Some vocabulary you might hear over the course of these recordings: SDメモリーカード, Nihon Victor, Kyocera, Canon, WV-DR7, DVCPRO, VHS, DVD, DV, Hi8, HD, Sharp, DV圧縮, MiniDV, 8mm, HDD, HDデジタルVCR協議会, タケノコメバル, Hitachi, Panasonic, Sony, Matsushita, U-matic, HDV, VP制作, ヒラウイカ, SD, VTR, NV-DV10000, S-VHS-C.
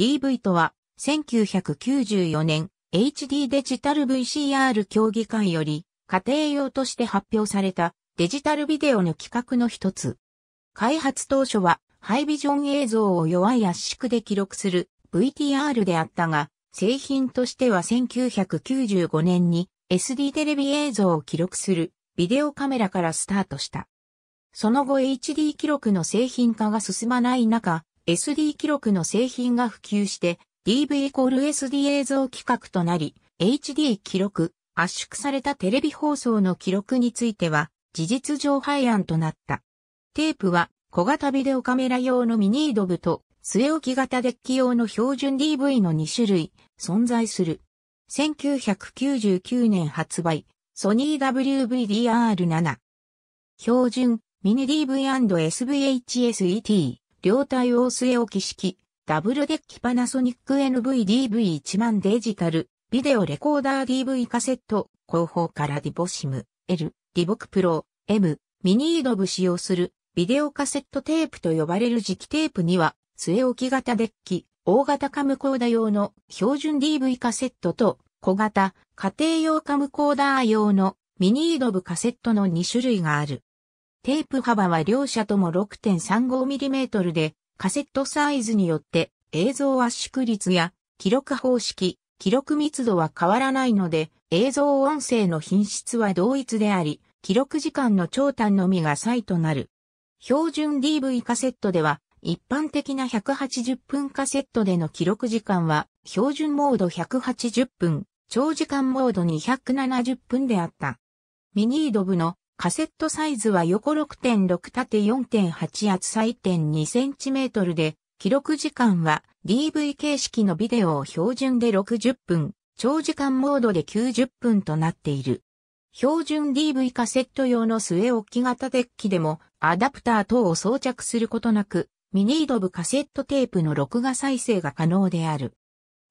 DV とは、1994年、HD デジタル VCR 協議会より、家庭用として発表されたデジタルビデオの規格の一つ。開発当初は、ハイビジョン映像を弱い圧縮で記録する VTR であったが、製品としては1995年に SD テレビ映像を記録するビデオカメラからスタートした。その後 HD 記録の製品化が進まない中、SD 記録の製品が普及して DV=SD 映像規格となり、HD 記録、圧縮されたテレビ放送の記録については事実上廃案となった。テープは小型ビデオカメラ用のMiniDVと据え置き型デッキ用の標準 DV の2種類存在する。1999年発売、ソニー WV-DR7。標準、MiniDV& S-VHS-C。両体を据え置き式、ダブルデッキパナソニック NVDV10000 デジタル、ビデオレコーダー DV カセット、後方からディボシム、L、ディボクプロ、M、MiniDV使用する、ビデオカセットテープと呼ばれる磁気テープには、据え置き型デッキ、大型カムコーダ用の標準 DV カセットと、小型、家庭用カムコーダ用のMiniDVカセットの2種類がある。テープ幅は両者とも 6.35mm で、カセットサイズによって映像圧縮率や記録方式、記録密度は変わらないので、映像音声の品質は同一であり、記録時間の長短のみが差異となる。標準 DV カセットでは、一般的な180分カセットでの記録時間は、標準モード180分、長時間モード270分であった。MiniDVのカセットサイズは横 6.6 縦 4.8 厚さ 1.2cm で、記録時間は DV 形式のビデオを標準で60分、長時間モードで90分となっている。標準 DV カセット用の据え置き型デッキでもアダプター等を装着することなく、MiniDV カセットテープの録画再生が可能である。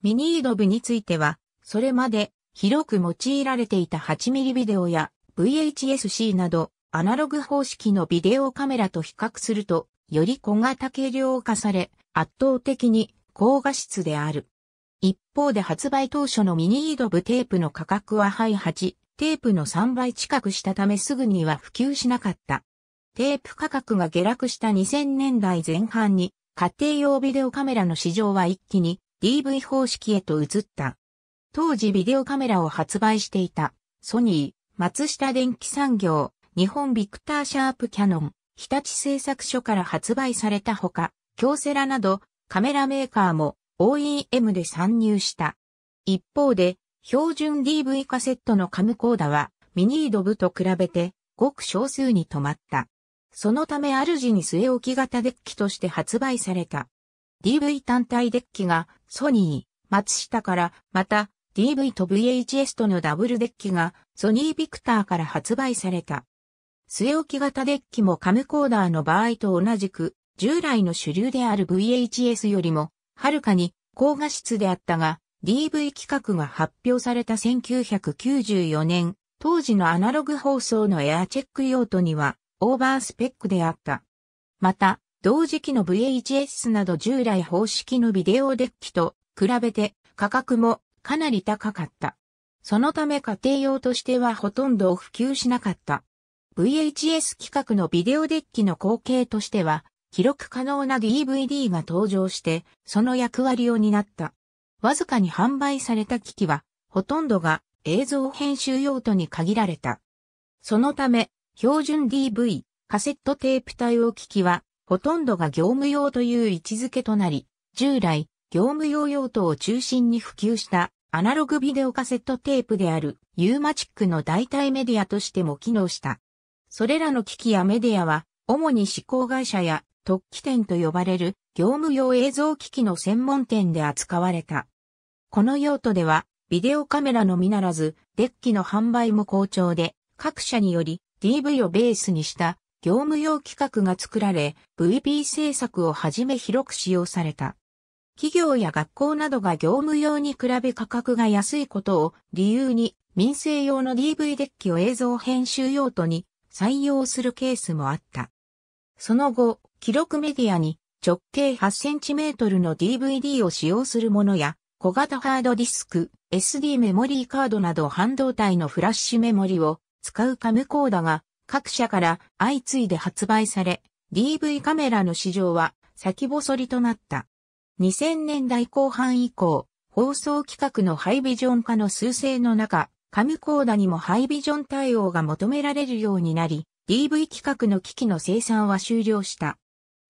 MiniDV については、それまで広く用いられていた 8mm ビデオや、VHS-C など、アナログ方式のビデオカメラと比較すると、より小型軽量化され、圧倒的に高画質である。一方で発売当初のMiniDVテープの価格はハイ8、テープの3倍近くしたためすぐには普及しなかった。テープ価格が下落した2000年代前半に、家庭用ビデオカメラの市場は一気に DV 方式へと移った。当時ビデオカメラを発売していた、ソニー、松下電器産業、日本ビクターシャープキヤノン、日立製作所から発売されたほか、京セラなどカメラメーカーも OEM で参入した。一方で、標準 DV カセットのカムコーダはMiniDVと比べてごく少数に止まった。そのため主に据え置き型デッキとして発売された。DV 単体デッキがソニー、松下からまた、DV と VHS とのダブルデッキがソニービクターから発売された。据え置き型デッキもカムコーダーの場合と同じく従来の主流である VHS よりもはるかに高画質であったが DV 規格が発表された1994年、当時のアナログ放送のエアチェック用途にはオーバースペックであった。また同時期の VHS など従来方式のビデオデッキと比べて価格もかなり高かった。そのため家庭用としてはほとんど普及しなかった。VHS 規格のビデオデッキの後継としては、記録可能な DVD が登場して、その役割を担った。わずかに販売された機器は、ほとんどが映像編集用途に限られた。そのため、標準 DV、カセットテープ対応機器は、ほとんどが業務用という位置づけとなり、従来、業務用用途を中心に普及したアナログビデオカセットテープであるユーマチックの代替メディアとしても機能した。それらの機器やメディアは主に施工会社や特機店と呼ばれる業務用映像機器の専門店で扱われた。この用途ではビデオカメラのみならずデッキの販売も好調で各社により DV をベースにした業務用規格が作られ VP 制作をはじめ広く使用された。企業や学校などが業務用に比べ価格が安いことを理由に民生用の DV デッキを映像編集用途に採用するケースもあった。その後、記録メディアに直径8センチメートルの DVD を使用するものや、小型ハードディスク、SD メモリーカードなど半導体のフラッシュメモリを使うカムコーダが各社から相次いで発売され、DV カメラの市場は先細りとなった。2000年代後半以降、放送規格のハイビジョン化の趨勢の中、カムコーダにもハイビジョン対応が求められるようになり、DV 規格の機器の生産は終了した。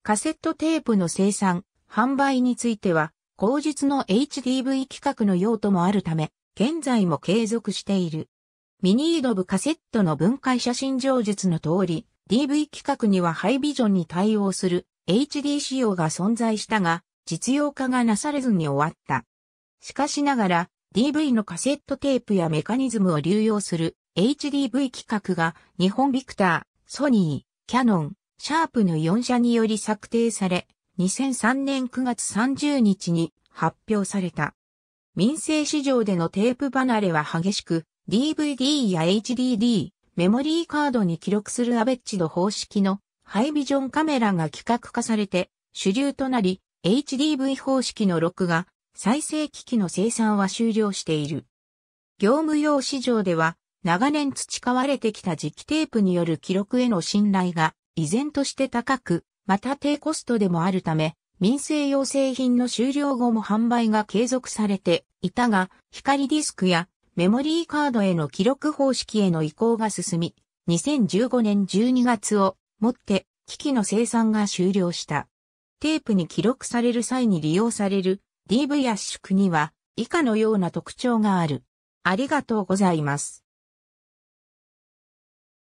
カセットテープの生産、販売については、後述の HDV 規格の用途もあるため、現在も継続している。MiniDVカセットの分解写真上述の通り、DV 規格にはハイビジョンに対応する HD 仕様が存在したが、実用化がなされずに終わった。しかしながら、DV のカセットテープやメカニズムを流用する HDV 規格が日本ビクター、ソニー、キャノン、シャープの4社により策定され、2003年9月30日に発表された。民生市場でのテープ離れは激しく、DVD や HDD、メモリーカードに記録するアベッジの方式のハイビジョンカメラが規格化されて主流となり、HDV 方式の録画、再生機器の生産は終了している。業務用市場では、長年培われてきた磁気テープによる記録への信頼が依然として高く、また低コストでもあるため、民生用製品の終了後も販売が継続されていたが、光ディスクやメモリーカードへの記録方式への移行が進み、2015年12月をもって機器の生産が終了した。テープに記録される際に利用される DV 圧縮には以下のような特徴がある。ありがとうございます。